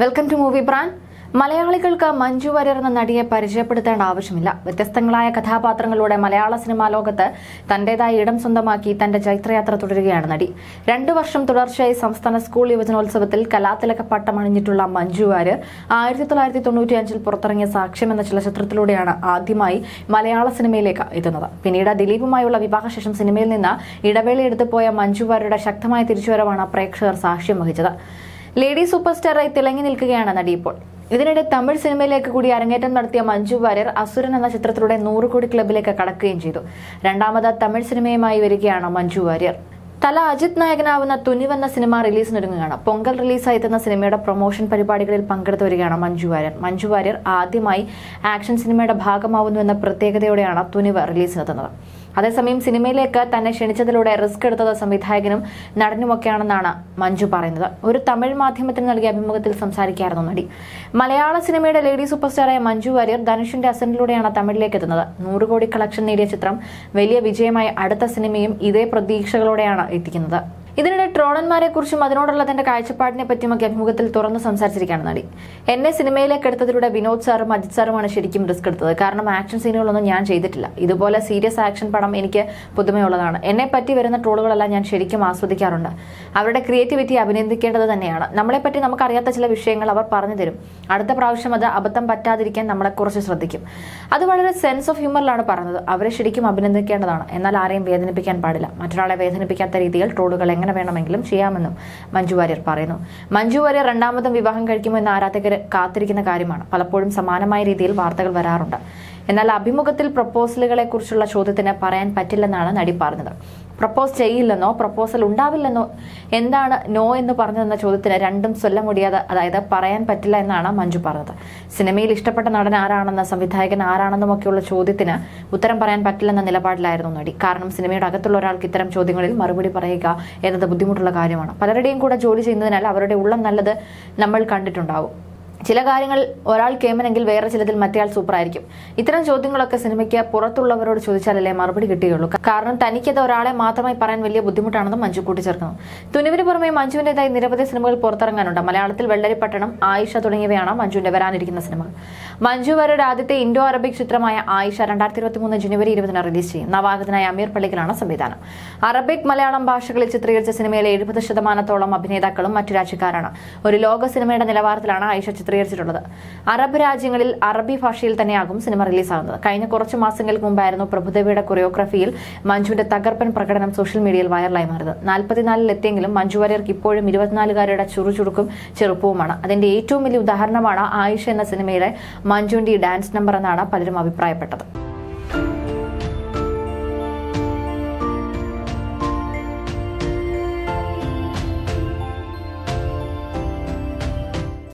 Welcome to movie brand. മലയാളികൾക്ക് മഞ്ജു വാര്യർ എന്ന നടിയെ പരിചയപ്പെടുത്തേണ്ട ആവശ്യമില്ല. വ്യത്യസ്തങ്ങളായ കഥാപാത്രങ്ങളുടെ മലയാള സിനിമാ ലോകത്ത് തന്റേതായ ഇടം സ്വന്തമാക്കി തന്റെ ചൈത്രയാത്ര തുടരുകയാണ് നടി. 2 വർഷം തുടർച്ചയായി സംസ്ഥാന സ്കൂൾ യുവജനോത്സവത്തിൽ കലാതിലക പട്ടം അണിഞ്ഞിട്ടുള്ള മഞ്ജു വാര്യർ 1995-ൽ പുറത്തിറങ്ങിയ സാക്ഷ്യം എന്ന ചലച്ചിത്രത്തിലൂടെയാണ് ആദ്യമായി മലയാള സിനിമയിലേക്ക് എത്തുന്നത്. പിന്നീട് ദിലീപുമായുള്ള വിവാഹശേഷം സിനിമയിൽ നിന്ന് ഇടവേളയെടുത്ത് പോയ മഞ്ജു വാര്യരുടെ ശക്തമായ തിരിച്ചുവരവാണ് പ്രേക്ഷകർ സാക്ഷ്യം വഹിച്ചത്. ലേഡി സൂപ്പർ സ്റ്റാറായി തിളങ്ങി നിൽക്കുകയാണ് നടി ഇപ്പോൾ. ഇതിനിടെ തമിഴ് സിനിമയിലേക്ക് കൂടി അരങ്ങേറ്റം നടത്തിയ മഞ്ജു വാര്യർ അസുരൻ എന്ന ചിത്രത്തിലൂടെ 100 കോടി ക്ലബിലേക്ക് കടക്കുകയും ചെയ്തു. രണ്ടാമത് തമിഴ് സിനിമയുമായി വരികയാണ് മഞ്ജു വാര്യർ. തല അജിത് നായകനാവുന്ന തുനിവെന്ന സിനിമ റിലീസിനൊരുങ്ങുകയാണ്. പൊങ്കൽ റിലീസായി എത്തുന്ന സിനിമയുടെ പ്രൊമോഷൻ പരിപാടികളിൽ പങ്കെടുത്തു വരികയാണ് മഞ്ജു വാര്യർ. മഞ്ജു വാര്യർ ആദ്യമായി ആക്ഷൻ സിനിമയുടെ ഭാഗമാവുന്നുവെന്ന പ്രത്യേകതയോടെയാണ് തുനിവ് റിലീസിനെത്തുന്നത്. അതേസമയം സിനിമയിലേക്ക് തന്നെ ക്ഷണിച്ചതിലൂടെ റിസ്ക് എടുത്തത് സംവിധായകനും നടനുമൊക്കെയാണെന്നാണ് മഞ്ജു പറയുന്നത്. ഒരു തമിഴ് മാധ്യമത്തിന് നൽകിയ അഭിമുഖത്തിൽ സംസാരിക്കുകയായിരുന്നു നടി. മലയാള സിനിമയുടെ ലേഡി സൂപ്പർ സ്റ്റാറായ മഞ്ജു വാര്യർ ധനുഷിന്റെ അസറിലൂടെയാണ് തമിഴിലേക്ക് എത്തുന്നത്. 100 കോടി കളക്ഷൻ നേടിയ ചിത്രം വലിയ വിജയമായി അടുത്ത സിനിമയും ഇതേ പ്രതീക്ഷകളോടെയാണ് എത്തിക്കുന്നത്. ഇതിനിടെ ട്രോളന്മാരെ കുറിച്ചും അതിനോടുള്ള തന്റെ കാഴ്ചപ്പാടിനെ പറ്റിയുമൊക്കെ അഭിമുഖത്തിൽ തുറന്ന് സംസാരിച്ചിരിക്കുകയാണ് നടി. എന്നെ സിനിമയിലേക്ക് എടുത്തതിലൂടെ വിനോദ് സാറും അജിത് സാറുമാണ് ശരിക്കും റിസ്ക് എടുത്തത്. കാരണം ആക്ഷൻ സീനുകളൊന്നും ഞാൻ ചെയ്തിട്ടില്ല. ഇതുപോലെ സീരിയസ് ആക്ഷൻ പടം എനിക്ക് പുതുമയുള്ളതാണ്. എന്നെ പറ്റി വരുന്ന ട്രോളുകളെല്ലാം ഞാൻ ശരിക്കും ആസ്വദിക്കാറുണ്ട്. അവരുടെ ക്രിയേറ്റിവിറ്റി അഭിനന്ദിക്കേണ്ടത് തന്നെയാണ്. നമ്മളെപ്പറ്റി നമുക്കറിയാത്ത ചില വിഷയങ്ങൾ അവർ പറഞ്ഞു തരും. അടുത്ത പ്രാവശ്യം അത് അബദ്ധം പറ്റാതിരിക്കാൻ നമ്മളെക്കുറിച്ച് ശ്രദ്ധിക്കും. അത് വളരെ സെൻസ് ഓഫ് ഹ്യൂമറിലാണ് പറഞ്ഞത്. അവരെ ശരിക്കും അഭിനന്ദിക്കേണ്ടതാണ്. എന്നാൽ ആരെയും വേദനിപ്പിക്കാൻ പാടില്ല. മറ്റൊരാളെ വേദനിപ്പിക്കാത്ത രീതിയിൽ ട്രോളുകൾ എങ്ങനെ വേണമെങ്കിലും ചെയ്യാമെന്നും മഞ്ജു വാര്യർ പറയുന്നു. മഞ്ജു വാര്യർ രണ്ടാമതും വിവാഹം കഴിക്കുമെന്ന് ആരാധകർ കാത്തിരിക്കുന്ന കാര്യമാണ്. പലപ്പോഴും സമാനമായ രീതിയിൽ വാർത്തകൾ വരാറുണ്ട്. എന്നാൽ അഭിമുഖത്തിൽ പ്രപ്പോസലുകളെ കുറിച്ചുള്ള ചോദ്യത്തിന് പറയാൻ പറ്റില്ലെന്നാണ് നടി പറഞ്ഞത്. പ്രപ്പോസ് ചെയ്യില്ലെന്നോ പ്രപ്പോസൽ ഉണ്ടാവില്ലെന്നോ എന്താണ് നോ എന്ന് പറഞ്ഞതെന്ന ചോദ്യത്തിന് രണ്ടും ചൊല്ല മുടിയാതെ, അതായത് പറയാൻ പറ്റില്ല എന്നാണ് മഞ്ജു പറഞ്ഞത്. സിനിമയിൽ ഇഷ്ടപ്പെട്ട നടൻ ആരാണെന്ന സംവിധായകൻ ആരാണെന്നുമൊക്കെയുള്ള ചോദ്യത്തിന് ഉത്തരം പറയാൻ പറ്റില്ലെന്ന നിലപാടിലായിരുന്നു നടി. കാരണം സിനിമയുടെ അകത്തുള്ള ഒരാൾക്ക് ഇത്തരം ചോദ്യങ്ങളിൽ മറുപടി പറയുക എന്നത് ബുദ്ധിമുട്ടുള്ള കാര്യമാണ്. പലരുടെയും കൂടെ ജോലി ചെയ്യുന്നതിനാൽ അവരുടെ ഉള്ളം നല്ലത് നമ്മൾ കണ്ടിട്ടുണ്ടാവും. ചില കാര്യങ്ങൾ ഒരാൾ കേമനെങ്കിൽ വേറെ ചിലതിൽ മറ്റേയാൾ സൂപ്പറായിരിക്കും. ഇത്തരം ചോദ്യങ്ങളൊക്കെ സിനിമയ്ക്ക് പുറത്തുള്ളവരോട് ചോദിച്ചാലല്ലേ മറുപടി കിട്ടുകയുള്ളൂ. കാരണം തനിക്കത് ഒരാളെ മാത്രമായി പറയാൻ വലിയ ബുദ്ധിമുട്ടാണെന്ന് മഞ്ജു കൂട്ടിച്ചേർക്കുന്നു. തുനിവിന് പുറമെ മഞ്ജുവിൻ്റെതായി നിരവധി സിനിമകൾ പുറത്തിറങ്ങാനുണ്ട്. മലയാളത്തിൽ വെള്ളരിപ്പട്ടണം, ആയിഷ തുടങ്ങിയവയാണ് മഞ്ജുവിൻ്റെ വരാനിരിക്കുന്ന സിനിമകൾ. മഞ്ജു വാര്യരുടെ ആദ്യത്തെ ഇൻഡോ അറബിക് ചിത്രമായ ആയിഷ 2023 ജനുവരി 20 റിലീസ് ചെയ്യും. നവാഗതനായ അമീർ പള്ളിക്കലാണ് സംവിധാനം. അറബിക് മലയാളം ഭാഷകളിൽ ചിത്രീകരിച്ച സിനിമയിലെ 70% അഭിനേതാക്കളും മറ്റു രാജ്യക്കാരാണ്. ഒരു ലോക സിനിമയുടെ നിലവാരത്തിലാണ് ആയിഷ ചിത്രീകരിച്ചിട്ടുള്ളത്. അറബ് രാജ്യങ്ങളിൽ അറബി ഭാഷയിൽ തന്നെയാകും സിനിമ റിലീസാകുന്നത്. കഴിഞ്ഞ കുറച്ച് മാസങ്ങൾക്ക് മുമ്പായിരുന്നു പ്രഭുദേവയുടെ കൊറിയോഗ്രഫിയിൽ മഞ്ജുവിന്റെ തകർപ്പൻ പ്രകടനം സോഷ്യൽ മീഡിയയിൽ വൈറലായി മാറിയത്. 44-ൽ എത്തിയെങ്കിലും മഞ്ജു വാര്യർക്ക് ഇപ്പോഴും 24-കാരുടെ ചുറുചുറുക്കും ചെറുപ്പവുമാണ്. അതിന്റെ ഏറ്റവും വലിയ ഉദാഹരണമാണ് ആയിഷ എന്ന സിനിമയിലെ മഞ്ജുവിന്റെ ഡാൻസ് നമ്പർ എന്നാണ് പലരും അഭിപ്രായപ്പെട്ടത്.